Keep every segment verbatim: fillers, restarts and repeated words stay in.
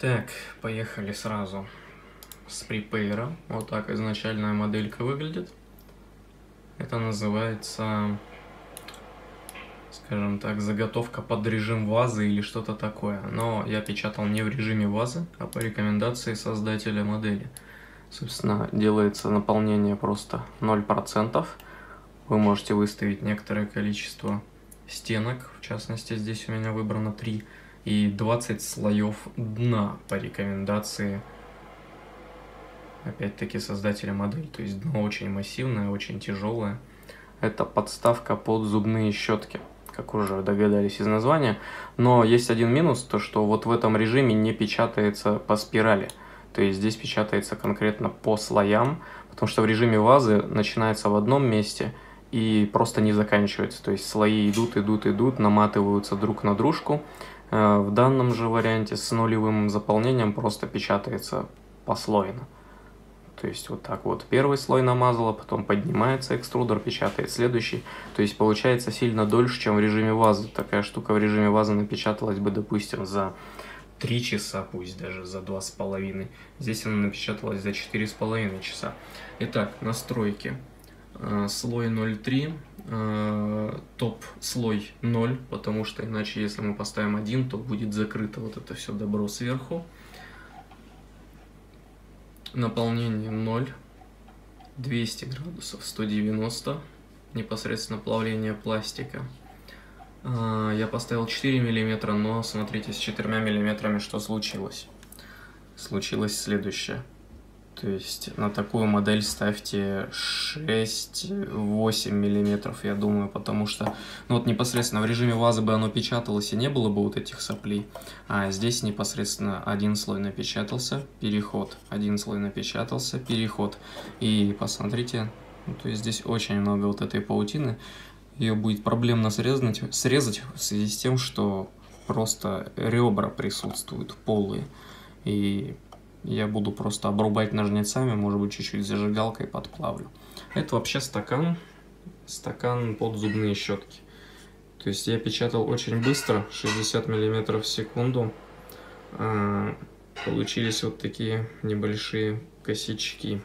Так, поехали сразу с припейлера. Вот так изначальная моделька выглядит. Это называется, скажем так, заготовка под режим вазы или что-то такое. Но я печатал не в режиме вазы, а по рекомендации создателя модели. Собственно, делается наполнение просто ноль процентов. Вы можете выставить некоторое количество стенок. В частности, здесь у меня выбрано три. И двадцать слоев дна по рекомендации, опять-таки, создателя модели. То есть дно очень массивное, очень тяжелое. Это подставка под зубные щетки, как уже догадались из названия. Но есть один минус, то что вот в этом режиме не печатается по спирали. То есть здесь печатается конкретно по слоям, потому что в режиме вазы начинается в одном месте и просто не заканчивается. То есть слои идут, идут, идут, наматываются друг на дружку. В данном же варианте с нулевым заполнением просто печатается послойно. То есть вот так вот первый слой намазала, потом поднимается экструдер, печатает следующий. То есть получается сильно дольше, чем в режиме вазы. Такая штука в режиме вазы напечаталась бы, допустим, за три часа, пусть даже за два с половиной. Здесь она напечаталась за четыре с половиной часа. Итак, настройки. Слой ноль три, топ слой ноль, потому что иначе, если мы поставим один, то будет закрыто вот это все добро сверху. Наполнение ноль, двести градусов, сто девяносто, непосредственно плавление пластика. Я поставил четыре миллиметра, но смотрите, с четырьмя миллиметрами что случилось. Случилось следующее. То есть на такую модель ставьте шесть-восемь миллиметров, я думаю, потому что ну вот непосредственно в режиме вазы бы оно печаталось и не было бы вот этих соплей, а здесь непосредственно один слой напечатался, переход, один слой напечатался, переход. И посмотрите, ну, то есть здесь очень много вот этой паутины, ее будет проблемно срезать, срезать в связи с тем, что просто ребра присутствуют полые. И я буду просто обрубать ножницами, может быть, чуть-чуть зажигалкой подплавлю. Это вообще стакан, стакан под зубные щетки. То есть я печатал очень быстро, шестьдесят миллиметров в секунду. Получились вот такие небольшие косячки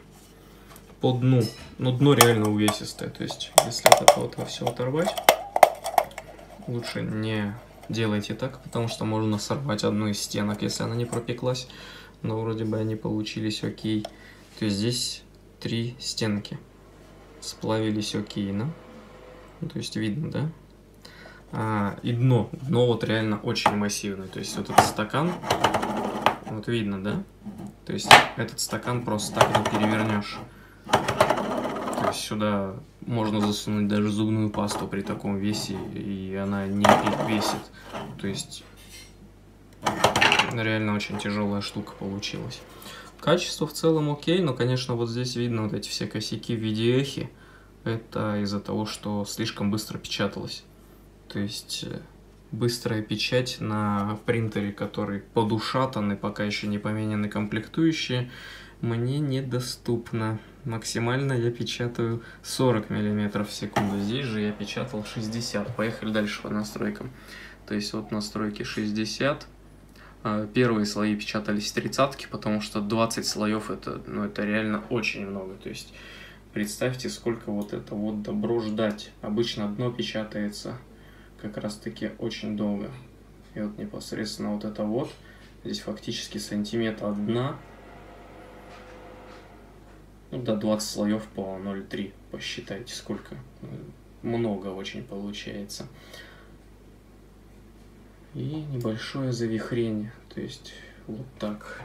по дну. Но дно реально увесистое, то есть если от этого все оторвать, лучше не делайте так, потому что можно сорвать одну из стенок, если она не пропеклась. Но вроде бы они получились окей. То есть здесь три стенки сплавились окейно. Ну, то есть видно, да? А, и дно. Дно вот реально очень массивное. То есть вот этот стакан, вот видно, да? То есть этот стакан просто так не перевернешь. То есть сюда можно засунуть даже зубную пасту при таком весе, и она не весит. То есть реально очень тяжелая штука получилась. Качество в целом окей, но, конечно, вот здесь видно вот эти все косяки в виде эхи. Это из-за того, что слишком быстро печаталось. То есть быстрая печать на принтере, который подушатан и пока еще не поменены комплектующие, мне недоступно. Максимально я печатаю сорок миллиметров в секунду. Здесь же я печатал шестьдесят. Поехали дальше по настройкам. То есть вот настройки шестьдесят. Первые слои печатались тридцатки, потому что двадцать слоев это, ну, это реально очень много. То есть представьте, сколько вот это вот добро ждать. Обычно дно печатается как раз таки очень долго. И вот непосредственно вот это вот. Здесь фактически сантиметр от дна. Ну да, двадцать слоев по ноль три. Посчитайте, сколько. Много очень получается. И небольшое завихрение, то есть вот так.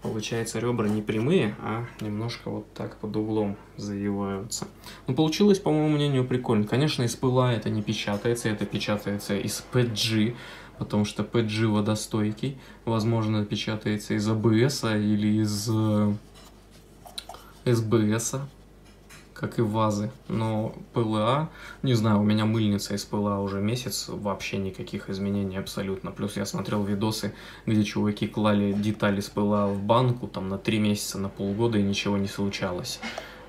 Получается, ребра не прямые, а немножко вот так под углом завиваются. Ну, получилось, по моему мнению, прикольно. Конечно, из пэ эл а это не печатается, это печатается из пэ тэ джи, потому что пэ тэ джи водостойкий. Возможно, печатается из а бэ эс или из эс бэ эс, как и вазы, но пэ эл а, не знаю, у меня мыльница из пэ эл а уже месяц, вообще никаких изменений абсолютно. Плюс я смотрел видосы, где чуваки клали детали из пэ эл а в банку, там на три месяца, на полгода, и ничего не случалось.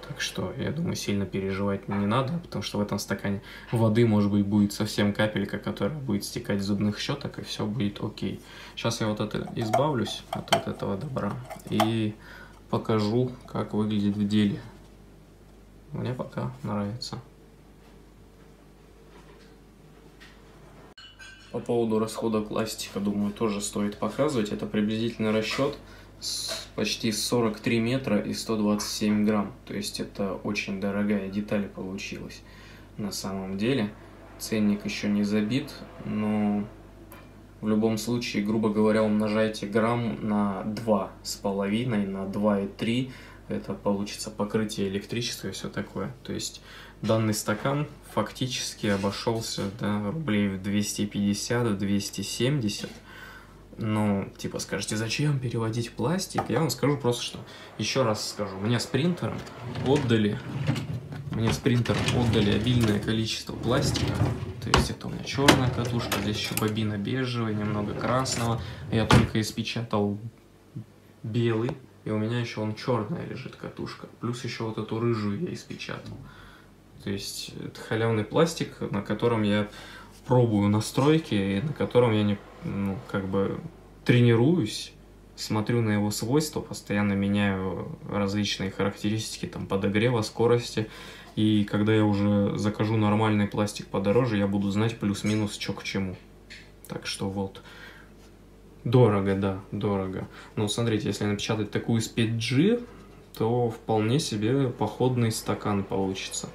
Так что, я думаю, сильно переживать не надо, потому что в этом стакане воды, может быть, будет совсем капелька, которая будет стекать с зубных щеток, и все будет окей. Сейчас я вот это избавлюсь от вот этого добра и покажу, как выглядит в деле. Мне пока нравится. По поводу расхода пластика, думаю, тоже стоит показывать. Это приблизительный расчет почти сорок три метра и сто двадцать семь грамм. То есть это очень дорогая деталь получилась на самом деле. Ценник еще не забит, но в любом случае, грубо говоря, умножайте грамм на два с половиной, на два и три. Это получится покрытие электричества и все такое. То есть данный стакан фактически обошелся, да, рублей в двести пятьдесят - двести семьдесят. Ну, типа, скажете, зачем переводить пластик? Я вам скажу просто, что... Еще раз скажу, мне с принтером отдали... Мне с принтером отдали обильное количество пластика. То есть это у меня черная катушка, здесь еще бобина бежевая, немного красного. Я только испечатал белый, и у меня еще он черная лежит катушка. Плюс еще вот эту рыжую я испечатал. То есть это халявный пластик, на котором я пробую настройки, и на котором я не, ну, как бы тренируюсь, смотрю на его свойства, постоянно меняю различные характеристики там, подогрева, скорости. И когда я уже закажу нормальный пластик подороже, я буду знать плюс-минус, что к чему. Так что вот. Дорого, да, дорого. Но смотрите, если напечатать такую из пи эл эй, то вполне себе походный стакан получится.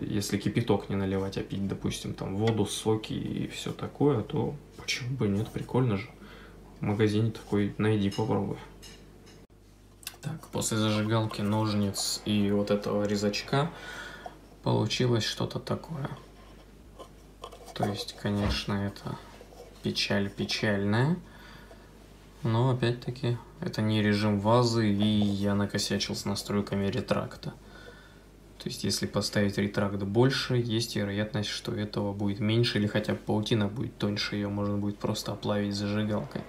Если кипяток не наливать, а пить, допустим, там воду, соки и все такое, то почему бы нет, прикольно же. В магазине такой найди, попробуй. Так, после зажигалки, ножниц и вот этого резачка получилось что-то такое. То есть, конечно, это печаль печальная, но опять-таки это не режим вазы, и я накосячил с настройками ретракта. То есть, если поставить ретракт больше, есть вероятность, что этого будет меньше, или хотя бы паутина будет тоньше, ее можно будет просто оплавить зажигалкой.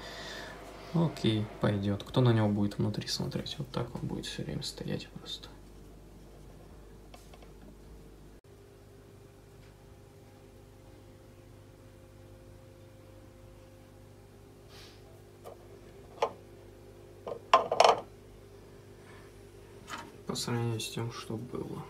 Окей, пойдет. Кто на него будет внутри смотреть? Вот так он будет все время стоять просто. По сравнению с тем, что было.